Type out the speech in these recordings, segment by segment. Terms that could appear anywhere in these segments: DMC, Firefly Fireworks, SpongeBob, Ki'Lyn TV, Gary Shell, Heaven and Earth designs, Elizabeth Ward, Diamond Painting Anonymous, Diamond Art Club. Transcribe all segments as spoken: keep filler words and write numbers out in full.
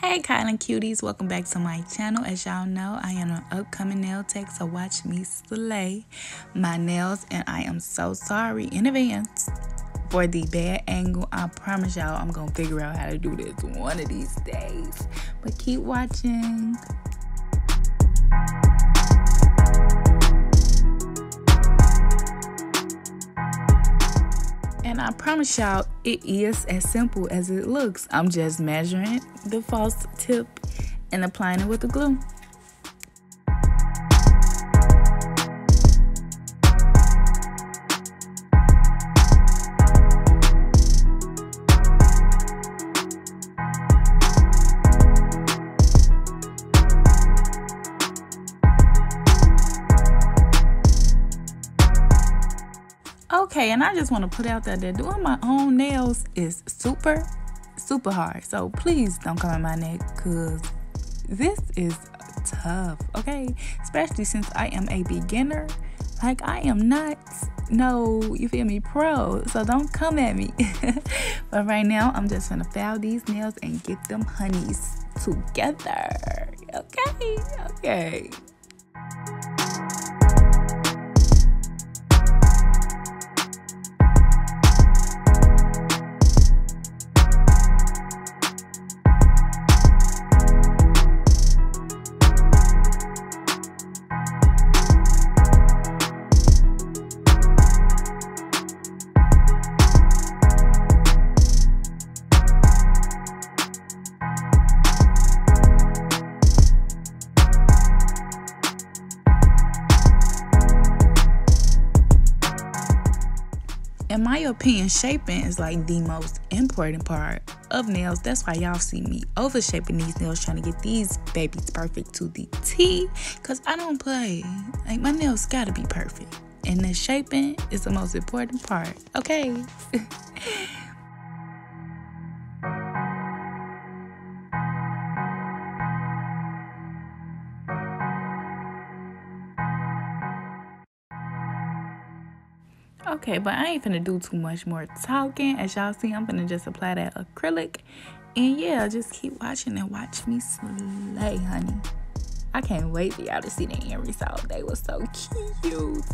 Hey Ki'Lyn cuties, welcome back to my channel. As y'all know, I am an upcoming nail tech, so watch me slay my nails, and I am so sorry in advance for the bad angle. I promise y'all I'm gonna figure out how to do this one of these days, but keep watching. And I promise y'all, it is as simple as it looks. I'm just measuring the false tip and applying it with the glue. Okay, and I just want to put out there that doing my own nails is super, super hard. So please don't come in my neck, because this is tough, okay? Especially since I am a beginner. Like, I am not, no, you feel me, pro. So don't come at me. But right now, I'm just going to file these nails and get them honeys together. Okay, okay. In my opinion, shaping is like the most important part of nails. That's why y'all see me over shaping these nails, trying to get these babies perfect to the T, because I don't play. Like, my nails gotta be perfect, and the shaping is the most important part, okay? Okay, but I ain't finna do too much more talking. As y'all see, I'm finna just apply that acrylic. And yeah, just keep watching and watch me slay, honey. I can't wait for y'all to see the end result. They were so cute.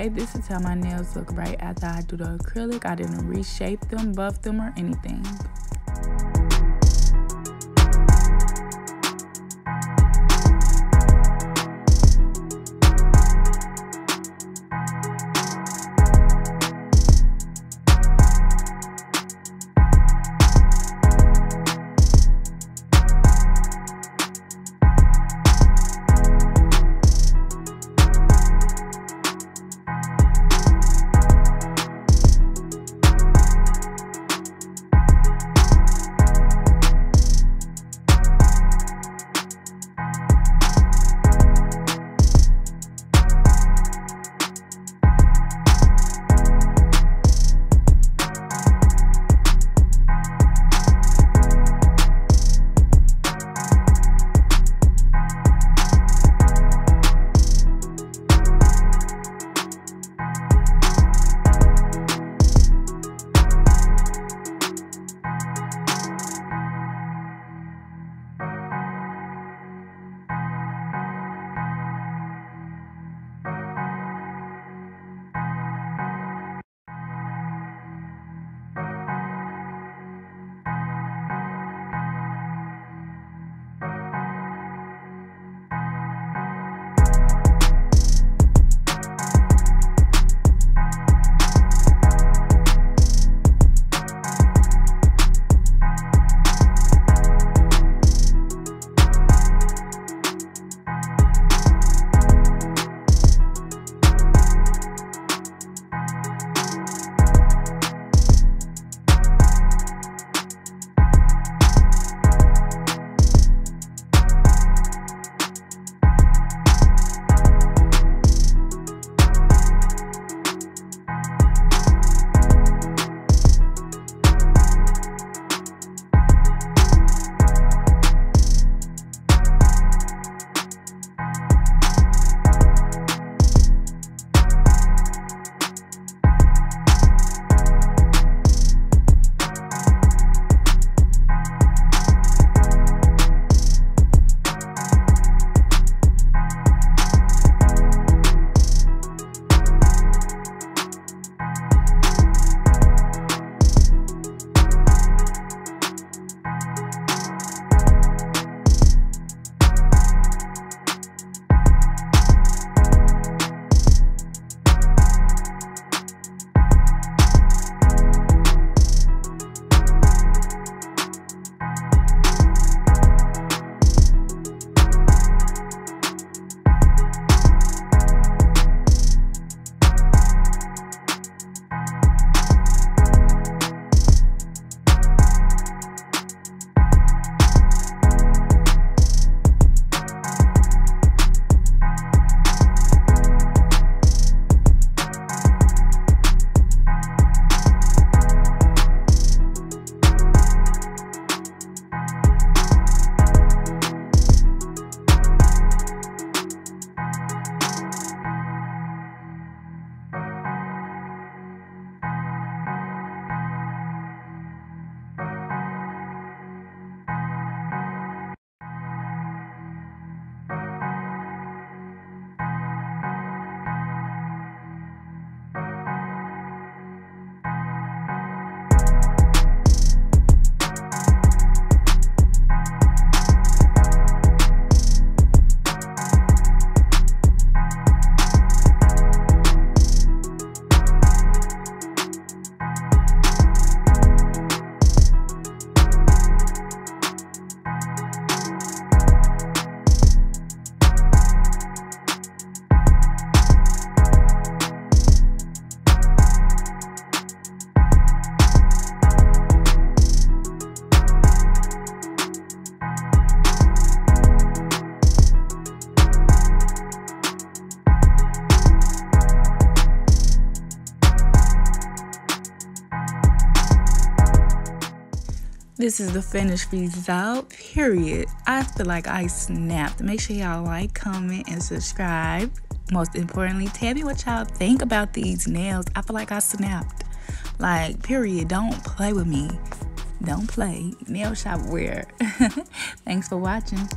okay? This is how my nails look right after I do the acrylic. I didn't reshape them, buff them, or anything. This is the finished result, period. I feel like I snapped. Make sure y'all like, comment, and subscribe. Most importantly, tell me what y'all think about these nails. I feel like I snapped. Like, period. Don't play with me. Don't play. Nail shop wear. Thanks for watching.